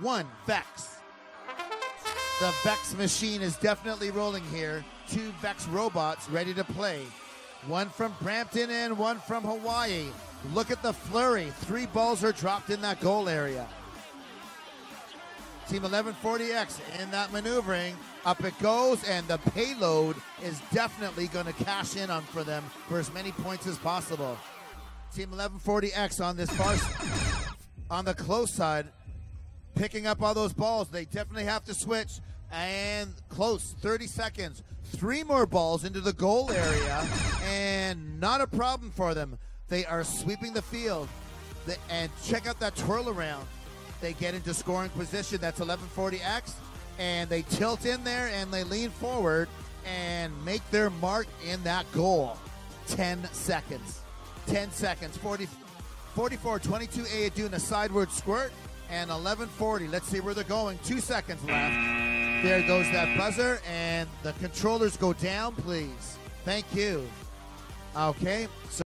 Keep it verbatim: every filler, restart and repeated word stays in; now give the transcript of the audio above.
one VEX. The VEX machine is definitely rolling here. Two VEX robots ready to play. One from Brampton and one from Hawaii. Look at the flurry. Three balls are dropped in that goal area. Team eleven forty X in that maneuvering. Up it goes, and the payload is definitely going to cash in on for them for as many points as possible. Team eleven forty X on this far on the close side, picking up all those balls. They definitely have to switch. And close, thirty seconds. Three more balls into the goal area, and not a problem for them. They are sweeping the field. The, and check out that twirl around. They get into scoring position. That's eleven forty X. And they tilt in there, and they lean forward and make their mark in that goal. ten seconds. ten seconds. forty, forty-four twenty-two A doing a sideward squirt. And eleven forty. Let's see where they're going. Two seconds left. There goes that buzzer, and the controllers go down, please. Thank you. Okay. So